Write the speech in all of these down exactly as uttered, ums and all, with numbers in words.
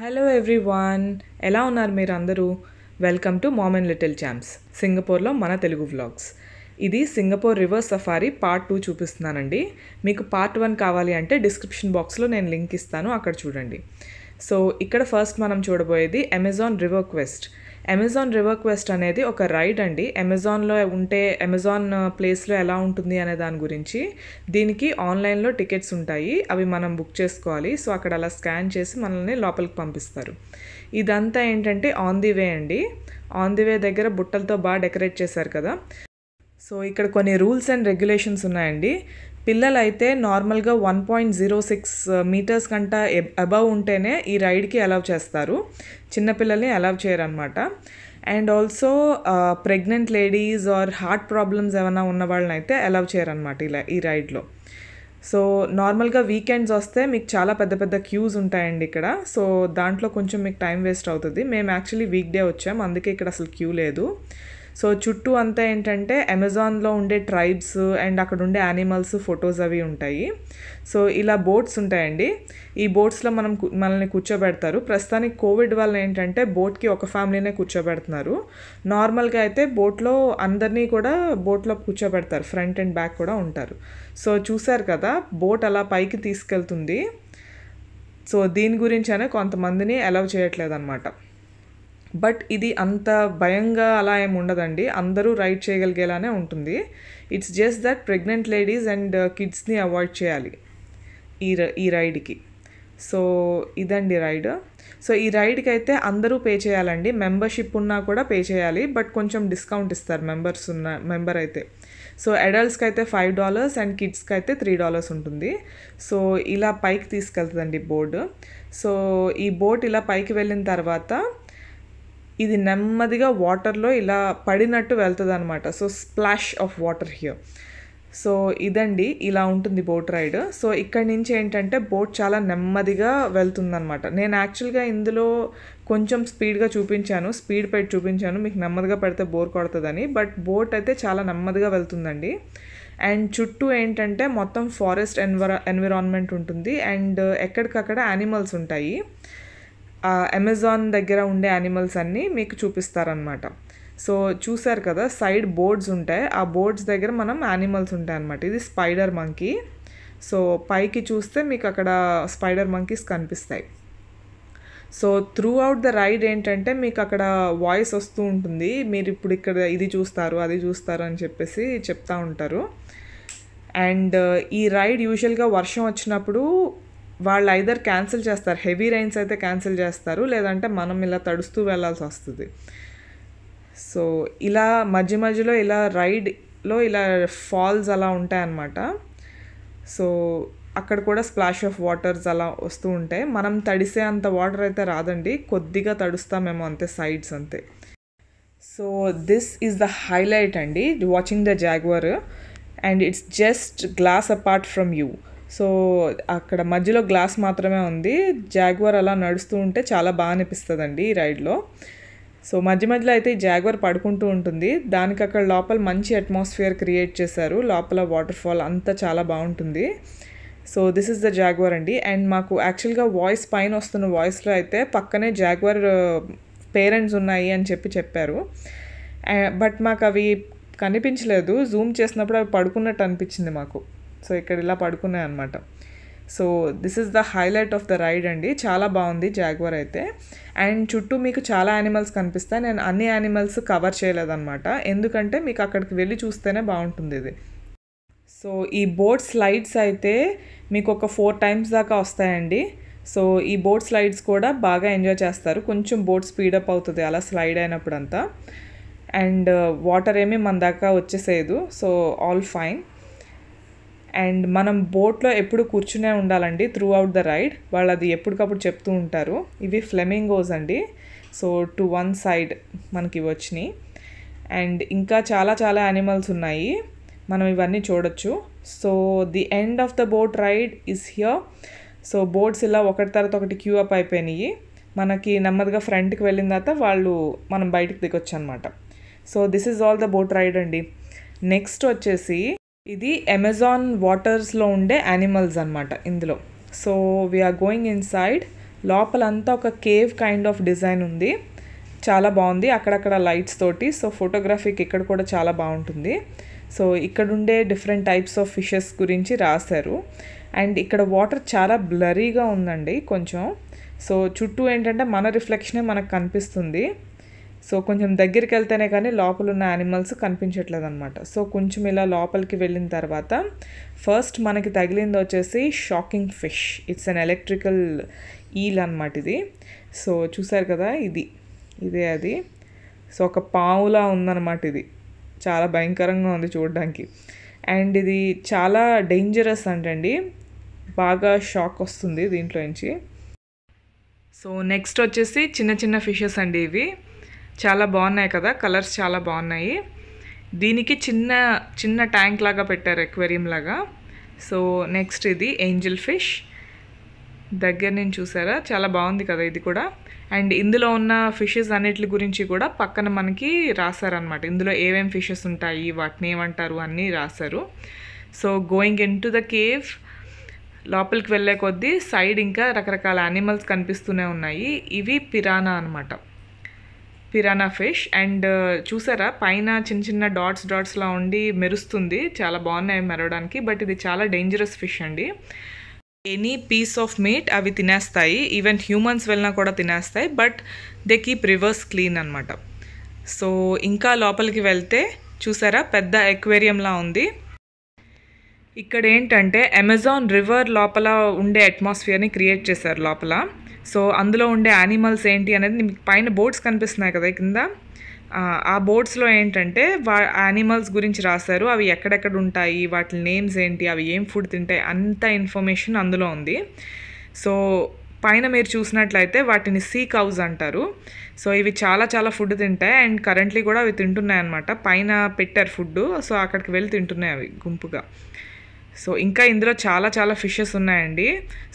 Hello everyone, ఎలా ఉన్నారు మీరు అందరూ? Welcome to mom and little champs, సింగపూర్లో మన తెలుగు వ్లాగ్స్. ఇది Singapore river safari part two చూపిస్తున్నానండి. మీకు పార్ట్ వన్ కావాలి అంటే డిస్క్రిప్షన్ బాక్స్లో నేను లింక్ ఇస్తాను, అక్కడ చూడండి. సో ఇక్కడ ఫస్ట్ మనం చూడబోయేది Amazon river quest. Amazon river quest అనేది ఒక రైడ్ అండి. అమెజాన్లో ఉంటే అమెజాన్ ప్లేస్లో ఎలా ఉంటుంది అనే దాని గురించి. దీనికి ఆన్లైన్లో టికెట్స్ ఉంటాయి, అవి మనం బుక్ చేసుకోవాలి. సో అక్కడ అలా స్కాన్ చేసి మనల్ని లోపలికి పంపిస్తారు. ఇదంతా ఏంటంటే ఆన్ ది వే అండి. ఆన్ ది వే దగ్గర బుట్టలతో బాగా డెకరేట్ చేశారు కదా. సో ఇక్కడ కొన్ని రూల్స్ అండ్ రెగ్యులేషన్స్ ఉన్నాయండి. పిల్లలైతే నార్మల్గా one point zero six meters కంట అబవ్ ఉంటేనే ఈ రైడ్కి అలౌ చేస్తారు, చిన్నపిల్లల్ని అలౌ చేయరనమాట. And also pregnant ladies or heart problems ఏమైనా ఉన్న వాళ్ళనైతే అలౌ చేయరనమాట ఇలా ఈ రైడ్లో. సో నార్మల్గా వీకెండ్స్ వస్తే మీకు చాలా పెద్ద పెద్ద క్యూస్ ఉంటాయండి ఇక్కడ. సో దాంట్లో కొంచెం మీకు టైం వేస్ట్ అవుతుంది. మేము యాక్చువల్లీ వీక్ డే వచ్చాము, అందుకే ఇక్కడ అసలు క్యూ లేదు. సో చుట్టూ అంతా ఏంటంటే అమెజాన్లో ఉండే ట్రైబ్స్ అండ్ అక్కడ ఉండే యానిమల్స్ ఫొటోస్ అవి ఉంటాయి. సో ఇలా బోట్స్ ఉంటాయండి. ఈ బోట్స్లో మనం మనల్ని కూర్చోబెడతారు. ప్రస్తుతానికి కోవిడ్ వల్ల ఏంటంటే బోట్కి ఒక ఫ్యామిలీనే కూర్చోబెడుతున్నారు. నార్మల్గా అయితే బోట్లో అందరినీ కూడా బోట్లో కూర్చోబెడతారు, ఫ్రంట్ అండ్ బ్యాక్ కూడా ఉంటారు. సో చూసారు కదా, బోట్ అలా పైకి తీసుకెళ్తుంది. సో దీని గురించి అనే కొంతమందిని అలౌ చేయట్లేదు అనమాట. బట్ ఇది అంత భయంగా అలా ఏమి ఉండదండి, అందరూ రైడ్ చేయగలిగేలానే ఉంటుంది. It's just that pregnant ladies and కిడ్స్ని అవాయిడ్ చేయాలి ఈ ఈ రైడ్కి. సో ఇదండి రైడ్. సో ఈ రైడ్కి అయితే అందరూ పే చేయాలండి, మెంబర్షిప్ ఉన్నా కూడా పే చేయాలి. బట్ కొంచెం డిస్కౌంట్ ఇస్తారు మెంబర్స్ ఉన్న మెంబర్ అయితే. సో అడల్ట్స్కి అయితే ఫైవ్ డాలర్స్ అండ్ కిడ్స్కి అయితే త్రీ డాలర్స్ ఉంటుంది. సో ఇలా పైకి తీసుకెళ్తుందండి బోర్డు. సో ఈ బోట్ ఇలా పైకి వెళ్ళిన తర్వాత ఇది నెమ్మదిగా వాటర్లో ఇలా పడినట్టు వెళ్తుంది అనమాట. So splash of water here. So ఇదండి, ఇలా ఉంటుంది బోట్ రైడ్. సో ఇక్కడి నుంచి ఏంటంటే బోట్ చాలా నెమ్మదిగా వెళ్తుందనమాట. నేను యాక్చువల్గా ఇందులో కొంచెం స్పీడ్గా చూపించాను, స్పీడ్ పెట్టి చూపించాను మీకు నెమ్మదిగా పెడితే బోర్ కొడుతుందని. బట్ బోట్ అయితే చాలా నెమ్మదిగా వెళ్తుందండి. అండ్ చుట్టూ ఏంటంటే మొత్తం ఫారెస్ట్ ఎన్విరా ఎన్విరాన్మెంట్ ఉంటుంది. అండ్ ఎక్కడికక్కడ యానిమల్స్ ఉంటాయి. అమెజాన్ దగ్గర ఉండే యానిమల్స్ అన్నీ మీకు చూపిస్తారనమాట. సో చూసారు కదా, సైడ్ బోర్డ్స్ ఉంటాయి, ఆ బోర్డ్స్ దగ్గర మనం యానిమల్స్ ఉంటాయి అన్నమాట. ఇది స్పైడర్ మంకీ. సో పైకి చూస్తే మీకు అక్కడ స్పైడర్ మంకీస్ కనిపిస్తాయి. So throughout the ride ఏంటంటే మీకు అక్కడ వాయిస్ వస్తూ ఉంటుంది, మీరు ఇప్పుడు ఇక్కడ ఇది చూస్తారు అది చూస్తారు అని చెప్పేసి చెప్తూ ఉంటారు. అండ్ ఈ రైడ్ యూజువల్గా వర్షం వచ్చినప్పుడు వాళ్ళు ఐదర్ క్యాన్సిల్ చేస్తారు, హెవీ రైన్స్ అయితే క్యాన్సిల్ చేస్తారు, లేదంటే మనం ఇలా తడుస్తూ వెళ్ళాల్సి వస్తుంది. సో ఇలా మధ్య మధ్యలో ఇలా రైడ్లో ఇలా ఫాల్స్ అలా ఉంటాయన్నమాట. సో అక్కడ కూడా స్ప్లాష్ ఆఫ్ వాటర్స్ అలా వస్తూ ఉంటాయి. మనం తడిసే అంత వాటర్ అయితే రాదండి, కొద్దిగా తడుస్తామేమో అంతే, సైడ్స్ అంతే. So this is the highlight అండి, watching the jaguar. And it's just glass apart from you. So అక్కడ మధ్యలో గ్లాస్ మాత్రమే ఉంది. జాగ్వర్ అలా నడుస్తూ ఉంటే చాలా బాగా అనిపిస్తుంది అండి ఈ రైడ్లో. సో మధ్య మధ్యలో అయితే ఈ జాగ్వర్ పడుకుంటూ ఉంటుంది. దానికి అక్కడ లోపల మంచి అట్మాస్ఫియర్ క్రియేట్ చేశారు, లోపల వాటర్ ఫాల్ అంతా చాలా బాగుంటుంది. So this is the jaguar అండి. అండ్ మాకు యాక్చువల్గా వాయిస్ పైన వస్తున్న వాయిస్లో అయితే పక్కనే జాగ్వర్ పేరెంట్స్ ఉన్నాయి అని చెప్పి చెప్పారు. బట్ మాకు అవి కనిపించలేదు, జూమ్ చేసినప్పుడు అవి పడుకున్నట్టు అనిపించింది మాకు. సో ఇక్కడ ఇలా పడుకున్నాయి అనమాట. So this is the highlight of the ride అండి, చాలా బాగుంది జాగ్వర్ అయితే. అండ్ చుట్టూ మీకు చాలా యానిమల్స్ కనిపిస్తాయి. నేను అన్ని యానిమల్స్ కవర్ చేయలేదన్నమాట, ఎందుకంటే మీకు అక్కడికి వెళ్ళి చూస్తేనే బాగుంటుంది ఇది. సో ఈ బోట్ స్లైడ్స్ అయితే మీకు ఒక ఫోర్ టైమ్స్ దాకా వస్తాయండి. సో ఈ బోట్ స్లైడ్స్ కూడా బాగా ఎంజాయ్ చేస్తారు. కొంచెం బోట్ స్పీడప్ అవుతుంది అలా స్లైడ్ అయినప్పుడు అంతా. అండ్ వాటర్ ఏమీ మన దాకా వచ్చేసేయదు. So all fine. అండ్ మనం బోట్లో ఎప్పుడు కూర్చునే ఉండాలండి త్రూ అవుట్ ద రైడ్, వాళ్ళు అది ఎప్పటికప్పుడు చెప్తూ ఉంటారు. ఇవి ఫ్లెమింగోస్ అండి. సో టు వన్ సైడ్ మనకి ఇవి వచ్చినాయి. అండ్ ఇంకా చాలా చాలా యానిమల్స్ ఉన్నాయి, మనం ఇవన్నీ చూడొచ్చు. So the end of the boat ride is here. So boats ఇలా ఒకటి తర్వాత ఒకటి క్యూ అప్ అయిపోయినాయి. మనకి నెమ్మదిగా ఫ్రంట్కి వెళ్ళిన తర్వాత వాళ్ళు మనం బయటకు దిగొచ్చు అనమాట. So this is all the boat ride అండి. నెక్స్ట్ వచ్చేసి ఇది అమెజాన్ వాటర్స్లో ఉండే యానిమల్స్ అనమాట ఇందులో. So we are going inside. లోపలంతా ఒక కేవ్ కైండ్ ఆఫ్ డిజైన్ ఉంది, చాలా బాగుంది అక్కడక్కడ లైట్స్ తోటి. సో ఫోటోగ్రఫీకి ఇక్కడ కూడా చాలా బాగుంటుంది. సో ఇక్కడ ఉండే డిఫరెంట్ టైప్స్ ఆఫ్ ఫిషెస్ గురించి రాశారు. అండ్ ఇక్కడ వాటర్ చాలా బ్లరీగా ఉందండి కొంచెం. సో చుట్టూ ఏంటంటే మన రిఫ్లెక్షనే మనకు కనిపిస్తుంది. సో కొంచెం దగ్గరికి వెళ్తేనే కానీ లోపల ఉన్న యానిమల్స్ కనిపించట్లేదు అనమాట. సో కొంచెం ఇలా లోపలికి వెళ్ళిన తర్వాత ఫస్ట్ మనకి తగిలింది వచ్చేసి shocking fish. It's an electrical eel అనమాట ఇది. సో చూసారు కదా, ఇది ఇదే అది. సో ఒక పావులా ఉందన్నమాట ఇది, చాలా భయంకరంగా ఉంది చూడడానికి. అండ్ ఇది చాలా డేంజరస్ అంటండి, బాగా షాక్ వస్తుంది దీంట్లో నుంచి. సో నెక్స్ట్ వచ్చేసి చిన్న చిన్న ఫిషెస్ అండి. ఇవి చాలా బాగున్నాయి కదా, కలర్స్ చాలా బాగున్నాయి. దీనికి చిన్న చిన్న ట్యాంక్ లాగా పెట్టారు, ఎక్వేరియం లాగా. సో నెక్స్ట్ ఇది ఏంజల్ ఫిష్, దగ్గర నేను చూసారా చాలా బాగుంది కదా ఇది కూడా. అండ్ ఇందులో ఉన్న ఫిషెస్ అన్నిటి గురించి కూడా పక్కన మనకి రాశారనమాట, ఇందులో ఏమేమి ఫిషెస్ ఉంటాయి వాటిని ఏమంటారు అన్నీ రాశారు. So going into the cave, లోపలికి వెళ్ళే కొద్దీ సైడ్ ఇంకా రకరకాల యానిమల్స్ కనిపిస్తూనే ఉన్నాయి. ఇవి పిరానా అనమాట, పిరానా ఫిష్. అండ్ చూసారా పైన చిన్న చిన్న డాట్స్ డాట్స్లా ఉండి మెరుస్తుంది, చాలా బాగున్నాయి మెరవడానికి. బట్ ఇది చాలా డేంజరస్ ఫిష్ అండి. ఎనీ పీస్ ఆఫ్ మీట్ అవి తినేస్తాయి, ఈవెన్ హ్యూమన్స్ వెళ్ళినా కూడా తినేస్తాయి. But they keep rivers clean అనమాట. సో ఇంకా లోపలికి వెళ్తే చూసారా పెద్ద ఎక్వేరియంలా ఉంది. ఇక్కడ ఏంటంటే అమెజాన్ రివర్ లోపల ఉండే అట్మాస్ఫియర్ని క్రియేట్ చేశారు లోపల. సో అందులో ఉండే యానిమల్స్ ఏంటి అనేది మీకు పైన బోర్డ్స్ కనిపిస్తున్నాయి కదా కింద, ఆ బోర్డ్స్లో ఏంటంటే వా యానిమల్స్ గురించి రాశారు, అవి ఎక్కడెక్కడ ఉంటాయి, వాటి నేమ్స్ ఏంటి, అవి ఏం ఫుడ్ తింటాయి, అంత ఇన్ఫర్మేషన్ అందులో ఉంది. సో పైన మీరు చూసినట్లయితే వాటిని సీ కౌస్ అంటారు. సో ఇవి చాలా చాలా ఫుడ్ తింటాయి అండ్ కరెంట్లీ కూడా అవి తింటున్నాయి అన్నమాట. పైన పెట్టారు ఫుడ్, సో అక్కడికి వెళ్ళి తింటున్నాయి అవి గుంపుగా. సో ఇంకా ఇందులో చాలా చాలా ఫిషెస్ ఉన్నాయండి.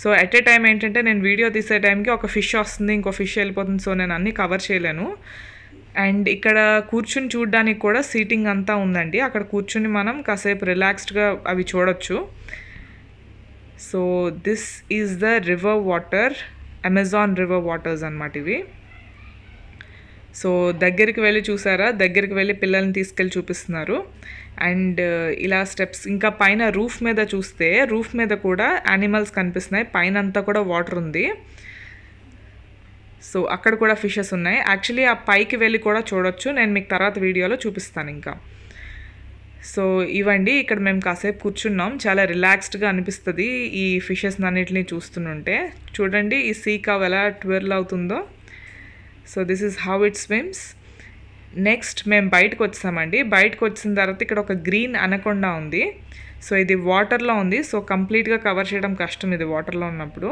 సో ఎట్ ఏ టైం ఏంటంటే నేను వీడియో తీసే టైంకి ఒక ఫిష్ వస్తుంది, ఇంకో ఫిష్ వెళ్ళిపోతుంది. సో నేను అన్నీ కవర్ చేయలేను. అండ్ ఇక్కడ కూర్చుని చూడడానికి కూడా సీటింగ్ అంతా ఉందండి, అక్కడ కూర్చుని మనం కాసేపు రిలాక్స్డ్గా అవి చూడొచ్చు. So this is the river water, Amazon river waters అన్నమాట ఇవి. సో దగ్గరికి వెళ్ళి చూసారా, దగ్గరికి వెళ్ళి పిల్లల్ని తీసుకెళ్ళి చూపిస్తున్నారు. అండ్ ఇలా స్టెప్స్, ఇంకా పైన రూఫ్ మీద చూస్తే రూఫ్ మీద కూడా యానిమల్స్ కనిపిస్తున్నాయి, పైన అంతా కూడా వాటర్ ఉంది. సో అక్కడ కూడా ఫిషెస్ ఉన్నాయి. యాక్చువల్లీ ఆ పైకి వెళ్ళి కూడా చూడొచ్చు, నేను మీకు తర్వాత వీడియోలో చూపిస్తాను ఇంకా. సో ఇవండి ఇక్కడ మేము కాసేపు కూర్చున్నాం, చాలా రిలాక్స్డ్గా అనిపిస్తుంది ఈ ఫిషెస్ అన్నిటిని చూస్తుంటే. చూడండి ఈ సీ కవ్ ఎలా ట్విర్ల్ అవుతుందో. So this is how it swims. Next మేము బయటకు వచ్చామండి. బయటకు వచ్చిన తర్వాత ఇక్కడ ఒక గ్రీన్ అనకొండ ఉంది. సో ఇది వాటర్లో ఉంది, సో కంప్లీట్గా కవర్ చేయడం కష్టం ఇది వాటర్లో ఉన్నప్పుడు.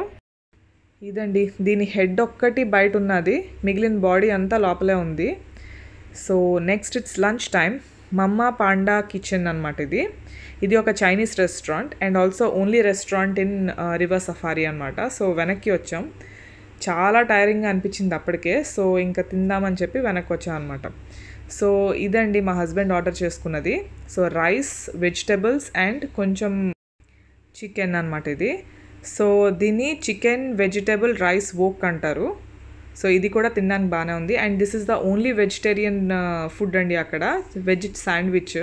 ఇదండి దీని హెడ్ ఒక్కటి బయట ఉన్నది, మిగిలిన బాడీ అంతా లోపలే ఉంది. So next it's lunch time, మమ్మ పాండా కిచెన్ అనమాట ఇది. ఇది ఒక Chinese restaurant and also only restaurant in river safari అనమాట. సో వెనక్కి వచ్చాం, చాలా టైరింగ్గా అనిపించింది అప్పటికే. సో ఇంకా తిందామని చెప్పి వెనక్కి వచ్చాం అనమాట. సో ఇదండి మా హస్బెండ్ ఆర్డర్ చేసుకున్నది. సో రైస్, వెజిటబుల్స్ అండ్ కొంచెం చికెన్ అనమాట ఇది. సో దీన్ని చికెన్ వెజిటబుల్ రైస్ వోక్ అంటారు. సో ఇది కూడా తినడానికి బాగానే ఉంది. And this is the only vegetarian food అండి అక్కడ, వెజ్ శాండ్విచ్.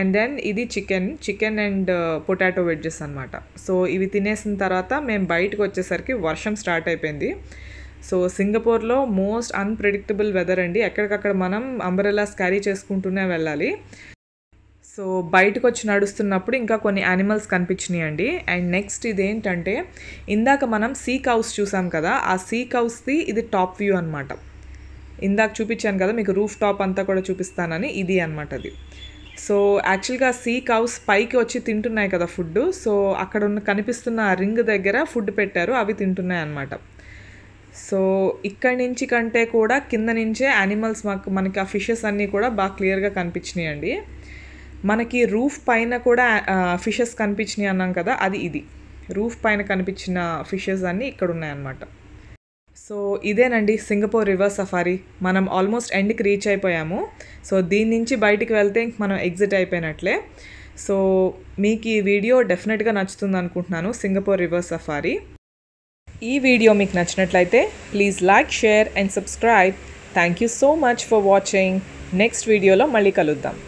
అండ్ దెన్ ఇది chicken chicken and potato wedges అనమాట. సో ఇవి తినేసిన తర్వాత మేము బయటకు వచ్చేసరికి వర్షం స్టార్ట్ అయిపోయింది. సో సింగపూర్లో మోస్ట్ అన్ప్రెడిక్టబుల్ వెదర్ అండి, ఎక్కడికక్కడ మనం అంబ్రెల్లాస్ క్యారీ చేసుకుంటూనే వెళ్ళాలి. సో బయటకు వచ్చి నడుస్తున్నప్పుడు ఇంకా కొన్ని యానిమల్స్ కనిపించినాయి అండి. అండ్ నెక్స్ట్ ఇదేంటంటే ఇందాక మనం సీ కౌస్ చూసాం కదా, ఆ సీ కౌస్ది ఇది టాప్ వ్యూ అనమాట. ఇందాక చూపించాను కదా మీకు రూఫ్ టాప్ అంతా కూడా చూపిస్తానని, ఇది అనమాట అది. సో యాక్చువల్గా సీ కౌస్ పైకి వచ్చి తింటున్నాయి కదా ఫుడ్. సో అక్కడ ఉన్న కనిపిస్తున్న ఆ రింగ్ దగ్గర ఫుడ్ పెట్టారు, అవి తింటున్నాయి అన్నమాట. సో ఇక్కడి నుంచి కంటే కూడా కింద నుంచే యానిమల్స్ మాకు మనకి ఆ ఫిషెస్ అన్నీ కూడా బాగా క్లియర్గా కనిపించినాయి అండి. మనకి రూఫ్ పైన కూడా ఫిషెస్ కనిపించినాయి అన్నాం కదా, అది ఇది రూఫ్ పైన కనిపించిన ఫిషెస్ అన్నీ ఇక్కడ ఉన్నాయన్నమాట. సో ఇదేనండి సింగపూర్ రివర్ సఫారీ. మనం ఆల్మోస్ట్ ఎండ్కి రీచ్ అయిపోయాము. సో దీని నుంచి బయటికి వెళ్తే ఇంక మనం ఎగ్జిట్ అయిపోయినట్లే. సో మీకు ఈ వీడియో డెఫినెట్గా నచ్చుతుంది అనుకుంటున్నాను, సింగపూర్ రివర్ సఫారీ. ఈ వీడియో మీకు నచ్చినట్లయితే please like share and subscribe thank you so much for watching next వీడియోలో మళ్ళీ కలుద్దాం.